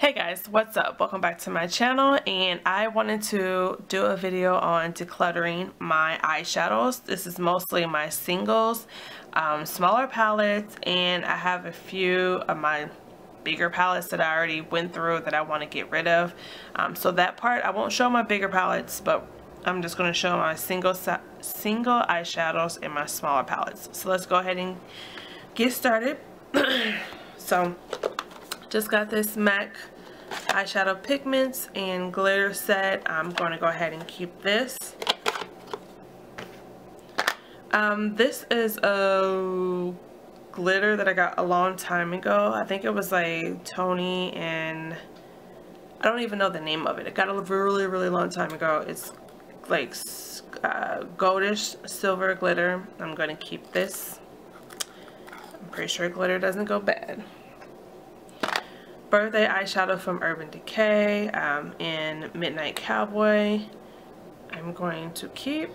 Hey guys, what's up? Welcome back to my channel, and I wanted to do a video on decluttering my eyeshadows. This is mostly my singles, smaller palettes, and I have a few of my bigger palettes that I already went through that I want to get rid of. So that part, I won't show my bigger palettes, but I'm just going to show my single eyeshadows and my smaller palettes. So let's go ahead and get started. So just got this MAC eyeshadow pigments and glitter set. I'm going to go ahead and keep this. This is a glitter that I got a long time ago. I think it was like Tony, and I don't even know the name of it. I got a really long time ago. It's like goldish silver glitter. I'm going to keep this. I'm pretty sure glitter doesn't go bad. Birthday eyeshadow from Urban Decay in Midnight Cowboy. I'm going to keep.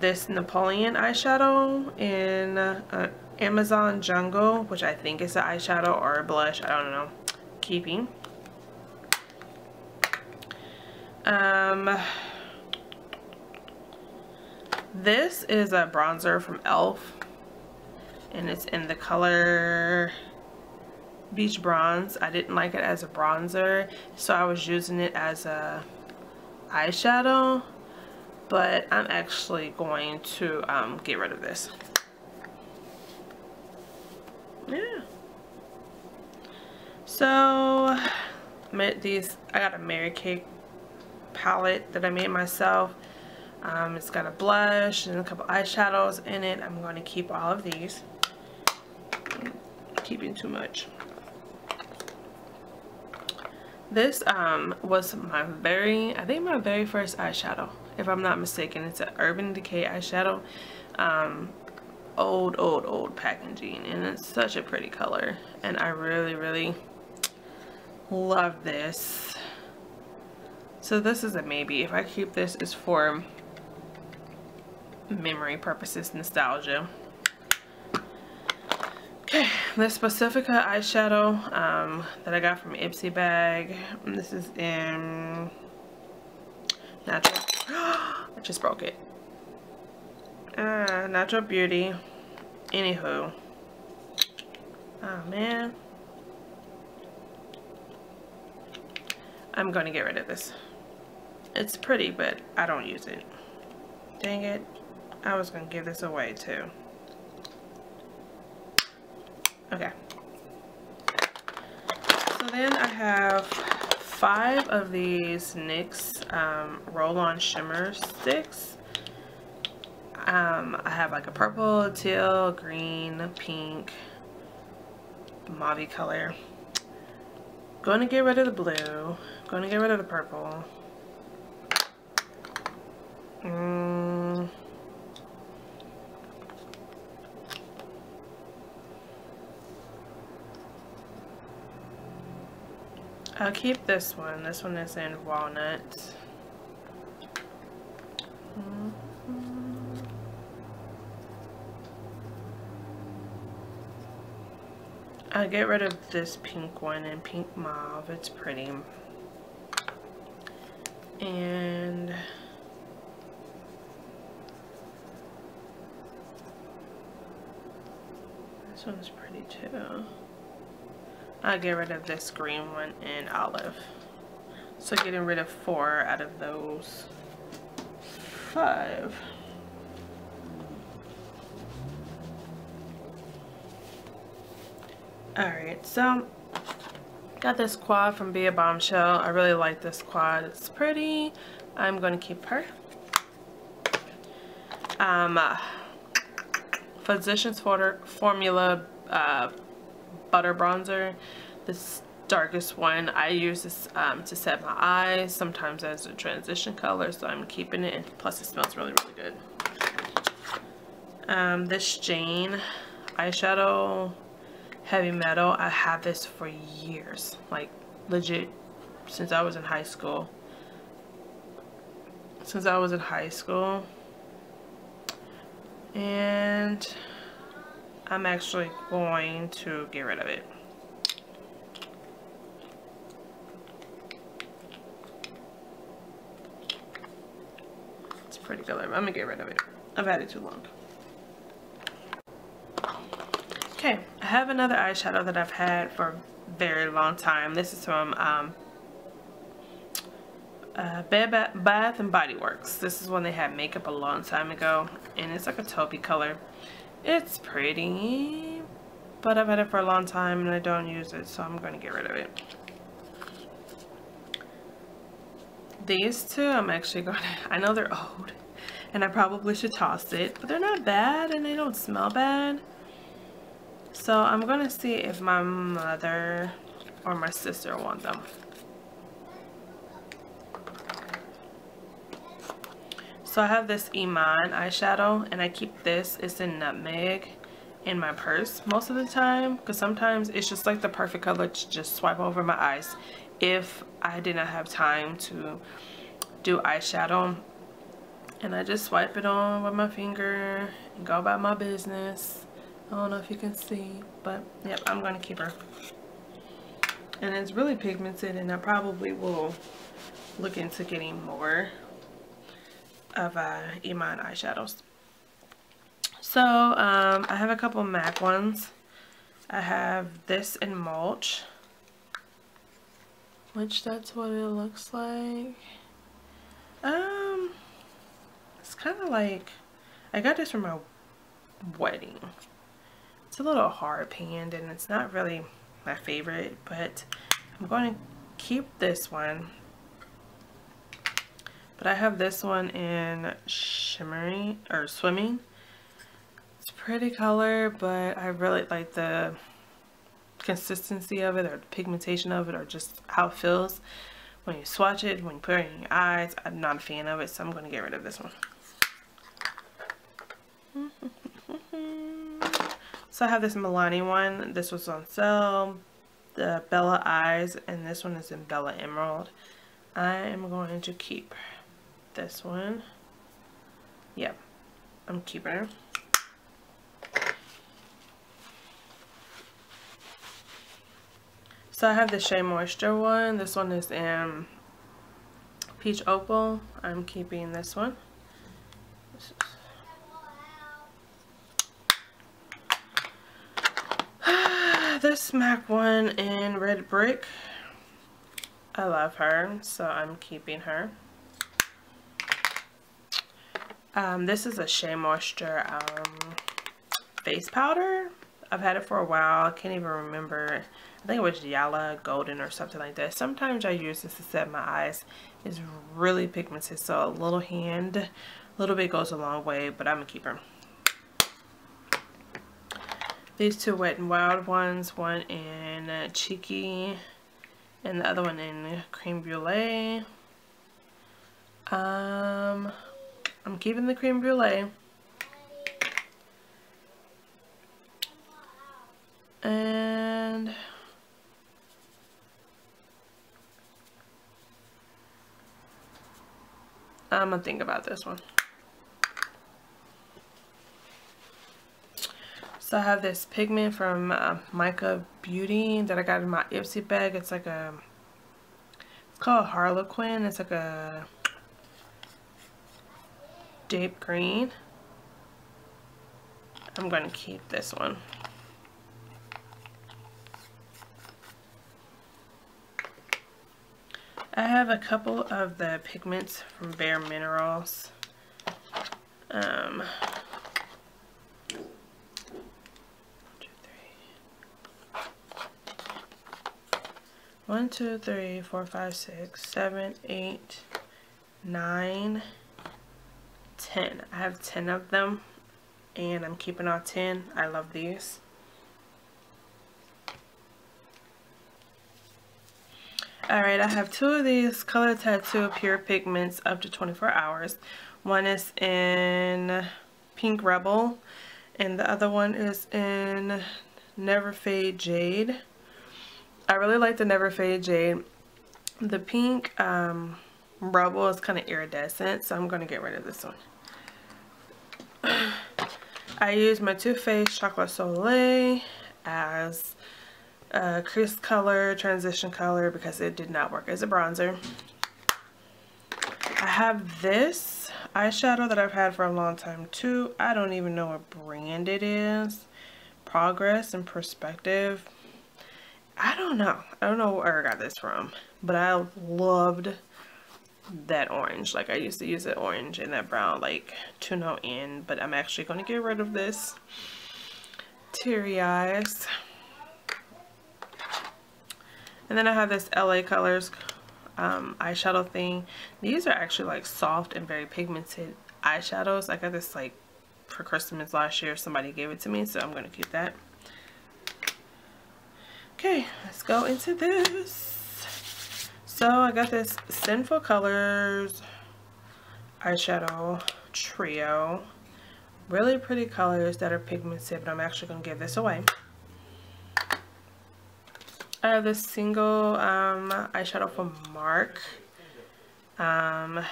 This Napoleon eyeshadow in Amazon Jungle, which I think is an eyeshadow or a blush, I don't know. Keeping. This is a bronzer from ELF, and it's in the color Beach Bronze. I didn't like it as a bronzer, so I was using it as a eyeshadow, but I'm actually going to get rid of this. Yeah. So these, I got a Mary Kay palette that I made myself. It's got a blush and a couple eyeshadows in it. I'm going to keep all of these. Keeping too much. This was I think my very first eyeshadow, if I'm not mistaken. It's an Urban Decay eyeshadow, old packaging, and it's such a pretty color, and I really love this. So this is a maybe. If I keep this, is for memory purposes, nostalgia. Okay, this Pacifica eyeshadow that I got from Ipsy bag. This is in Natural. I just broke it. Natural Beauty. Anywho. Oh man. I'm going to get rid of this. It's pretty, but I don't use it. Dang it. I was going to give this away too. Okay, so then I have 5 of these NYX roll-on shimmer sticks. I have like a purple, teal, green, pink, mauve color. Going to get rid of the blue. Going to get rid of the purple. I'll keep this one. This one is in Walnut. I'll get rid of this pink one and pink mauve. It's pretty. And this one's pretty too. I'll get rid of this green one and olive. So getting rid of 4 out of those 5. Alright, so got this quad from Be a Bombshell. I really like this quad. It's pretty. I'm going to keep her. Physicians Formula butter bronzer, this darkest one. I use this to set my eyes sometimes as a transition color, so I'm keeping it, and plus it smells really good. This Jane eyeshadow Heavy Metal, I had this for years, like legit since I was in high school. And I'm actually going to get rid of it. It's a pretty color, but I'm gonna get rid of it. I've had it too long. Okay, I have another eyeshadow that I've had for a very long time. This is from Bath and Body Works. This is when they had makeup a long time ago, and it's like a taupey color. It's pretty, but I've had it for a long time and I don't use it, so I'm going to get rid of it. These two, I'm actually going to, I know they're old, and I probably should toss it, but they're not bad and they don't smell bad. So I'm gonna see if my mother or my sister want them. So I have this Iman eyeshadow, and I keep this, it's in nutmeg, in my purse most of the time, because sometimes it's just like the perfect color to just swipe over my eyes if I did not have time to do eyeshadow. And I just swipe it on with my finger and go about my business. I don't know if you can see, but yep, I'm going to keep her. And it's really pigmented, and I probably will look into getting more of Iman eyeshadows. So, I have a couple MAC ones. I have this in Mulch, which that's what it looks like. It's kind of like, I got this from my wedding. It's a little hard panned and it's not really my favorite, but I'm going to keep this one. But I have this one in Shimmering or Swimming. It's a pretty color, but I really like the consistency of it or the pigmentation of it or just how it feels when you swatch it, when you put it in your eyes. I'm not a fan of it, so I'm going to get rid of this one. So I have this Milani one. This was on sale, the Bella Eyes, and this one is in Bella Emerald. I am going to keep this one. Yep, I'm keeping her. So I have the Shea Moisture one. This one is in Peach Opal. I'm keeping this one. This MAC one in Red Brick, I love her, so I'm keeping her. This is a Shea Moisture face powder. I've had it for a while. I can't even remember. I think it was Yala Golden or something like that. Sometimes I use this to set my eyes. It's really pigmented, so a little bit goes a long way, but I'm a keeper. These two Wet n Wild ones, one in Cheeky and the other one in Creme Brulee. I'm keeping the Creme Brulee. And I'm gonna think about this one. So I have this pigment from Mica Beauty that I got in my Ipsy bag. It's like a, it's called Harlequin. It's like a deep green. I'm going to keep this one. I have a couple of the pigments from Bare Minerals. One, two, three, four, five, six, seven, eight, nine, 10. I have 10 of them, and I'm keeping all 10. I love these. Alright, I have two of these Color Tattoo Pure Pigments up to 24 hours. One is in Pink Rebel, and the other one is in Never Fade Jade. I really like the Never Fade Jade. The pink Rubble is kind of iridescent, so I'm going to get rid of this one. I use my Too Faced Chocolat Soleil as a crease color, transition color, because it did not work as a bronzer. I have this eyeshadow that I've had for a long time too. I don't even know what brand it is. Progress and Perspective. I don't know where I got this from, but I loved that orange. Like, I used to use that orange and that brown, like, to no end, but I'm actually going to get rid of this. Teary Eyes. And then I have this LA Colors eyeshadow thing. These are actually, like, soft and very pigmented eyeshadows. I got this, like, for Christmas last year. Somebody gave it to me, so I'm going to keep that. Okay, let's go into this. So I got this Sinful Colors eyeshadow trio. Really pretty colors that are pigmented, but I'm actually going to give this away. I have this single eyeshadow from Mark. I'm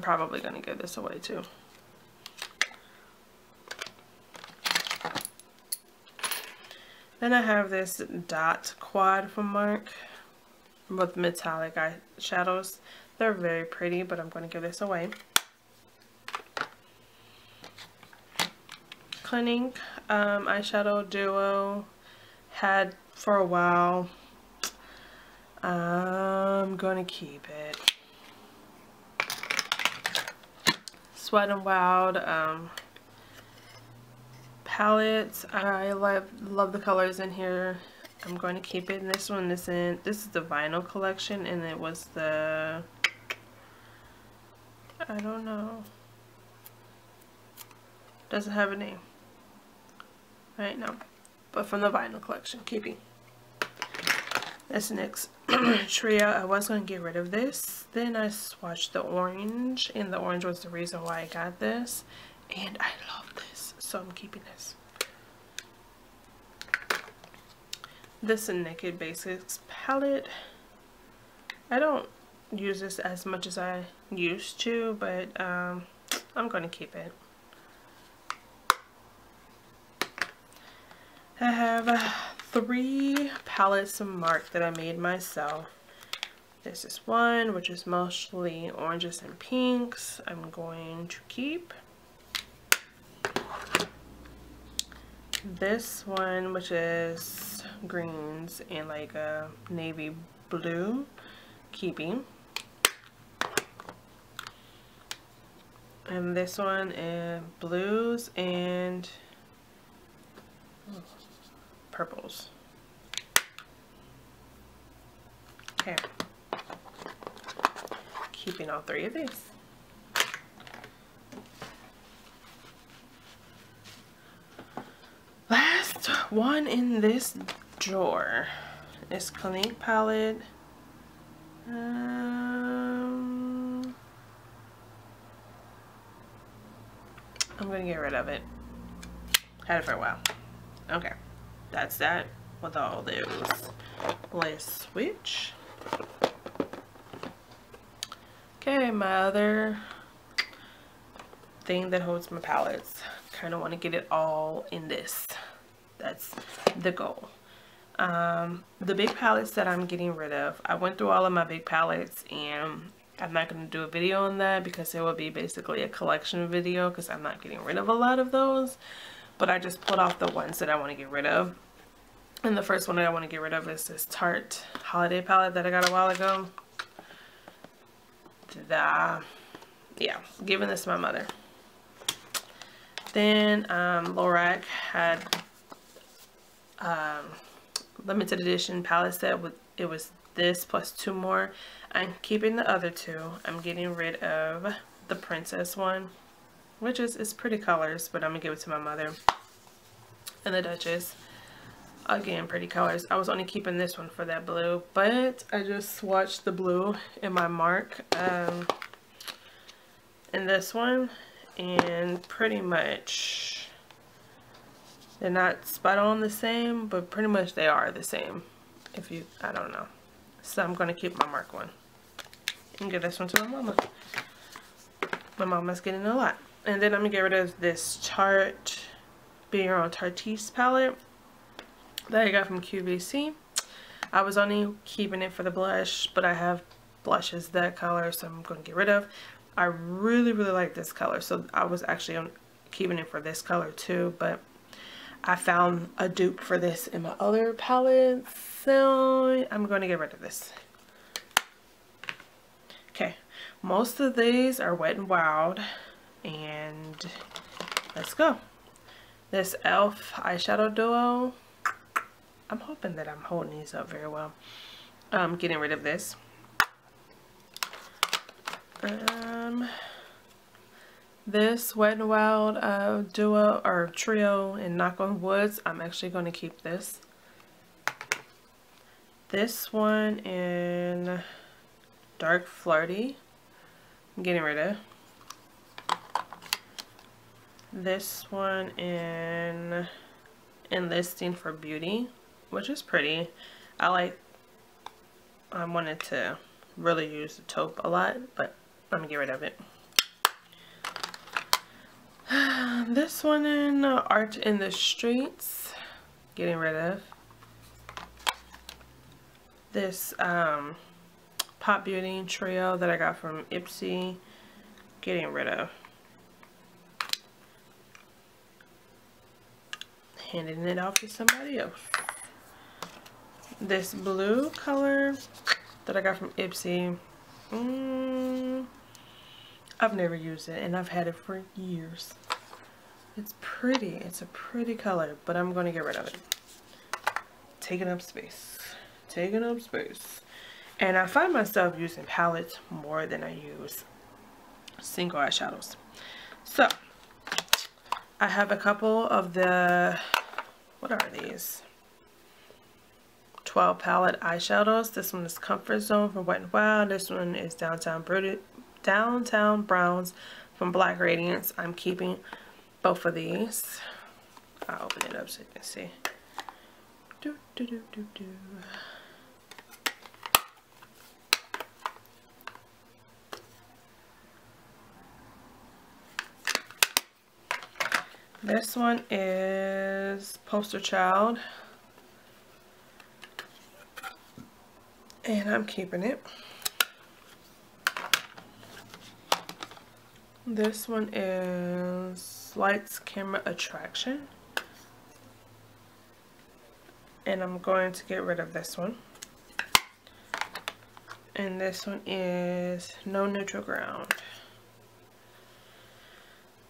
probably going to give this away too. Then I have this Dot Quad from Mark with metallic eyeshadows. They're very pretty, but I'm going to give this away. Clinique eyeshadow duo, had for a while. I'm going to keep it. Wet n Wild palettes. I love the colors in here. I'm going to keep it. And this one is in, this is the Vinyl collection, and it was the, I don't know, doesn't have a name right now, but from the Vinyl collection. Keeping this NYX trio. I was going to get rid of this, then I swatched the orange, and the orange was the reason why I got this, and I love this. So I'm keeping this. This Naked Basics palette. I don't use this as much as I used to, but I'm going to keep it. I have 3 palettes of Marc that I made myself. This is one, which is mostly oranges and pinks. I'm going to keep. This one, which is greens and like a navy blue, keeping. And this one is blues and purples. Okay, keeping all 3 of these. One in this drawer is Clinique palette. I'm gonna get rid of it. Had it for a while. Okay, that's that with all those. Let's switch. Okay, my other thing that holds my palettes. Kind of want to get it all in this. That's the goal. The big palettes that I'm getting rid of, I went through all of my big palettes, and I'm not going to do a video on that because it will be basically a collection video, because I'm not getting rid of a lot of those, but I just pulled off the ones that I want to get rid of. And the first one that I want to get rid of is this Tarte holiday palette that I got a while ago. Ta-da. Yeah, giving this to my mother. Then Lorac had limited edition palette set with, it was this plus 2 more. I'm keeping the other 2. I'm getting rid of the princess one, which is, it's pretty colors, but I'm gonna give it to my mother. And the Duchess, again, pretty colors. I was only keeping this one for that blue, but I just swatched the blue in my Marc in this one, and pretty much they're not spot on the same, but pretty much they are the same. If you, I don't know. So I'm going to keep my Marc one. And give this one to my mama. My mama's getting a lot. And then I'm going to get rid of this Tarte Being Around Tarte's palette that I got from QVC. I was only keeping it for the blush, but I have blushes that color, so I'm going to get rid of. I really like this color, so I was actually keeping it for this color too, but I found a dupe for this in my other palette, so I'm going to get rid of this. Okay, most of these are Wet n Wild, and let's go. This ELF eyeshadow duo, I'm hoping that I'm holding these up very well. I'm getting rid of this. This Wet n Wild duo or trio, and Knock on Woods, I'm actually going to keep this. This one in Dark Flirty, I'm getting rid of. This one in Enlisting for Beauty, which is pretty. I like, I wanted to really use the taupe a lot, but I'm gonna get rid of it. This one in Art in the Streets, getting rid of. This Pop Beauty trio that I got from Ipsy, getting rid of. Handing it off to somebody else. This blue color that I got from Ipsy, I've never used it, and I've had it for years. It's pretty. It's a pretty color, but I'm going to get rid of it. Taking up space. Taking up space. And I find myself using palettes more than I use single eyeshadows. So, I have a couple of the, what are these? 12 palette eyeshadows. This one is Comfort Zone from Wet n Wild. This one is Downtown Browns from Black Radiance. I'm keeping both of these. I'll open it up so you can see. This one is Poster Child, and I'm keeping it. This one is Lights, Camera, Attraction, and I'm going to get rid of this one. And this one is No Neutral Ground,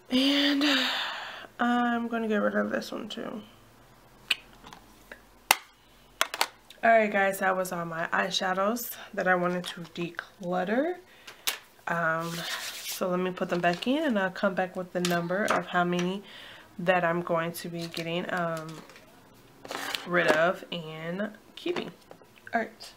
and I'm going to get rid of this one too. Alright guys, that was all my eyeshadows that I wanted to declutter. So let me put them back in, and I'll come back with the number of how many that I'm going to be getting rid of and keeping. Alright.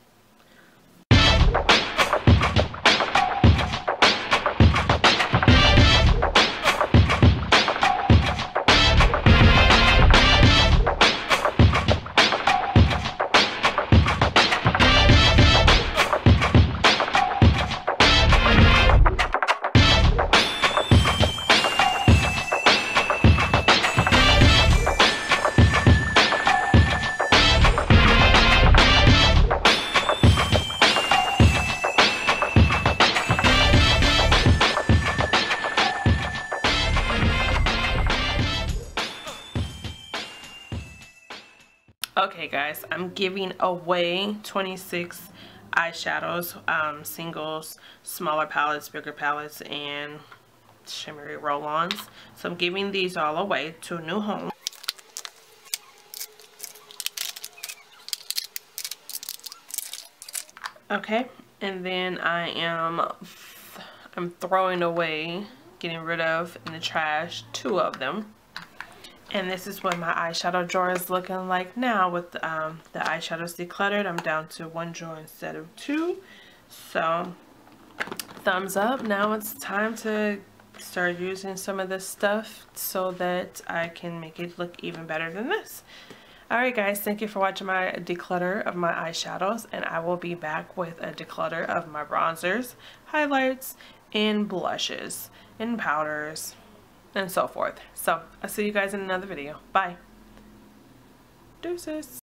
Okay guys, I'm giving away 26 eyeshadows, singles, smaller palettes, bigger palettes, and shimmery roll-ons. So I'm giving these all away to a new home. Okay, and then I'm throwing away, getting rid of in the trash, 2 of them. And this is what my eyeshadow drawer is looking like now with the eyeshadows decluttered. I'm down to 1 drawer instead of 2. So, thumbs up. Now it's time to start using some of this stuff so that I can make it look even better than this. Alright guys, thank you for watching my declutter of my eyeshadows. And I will be back with a declutter of my bronzers, highlights, and blushes, and powders. and so forth. So I'll see you guys in another video. Bye. Deuces.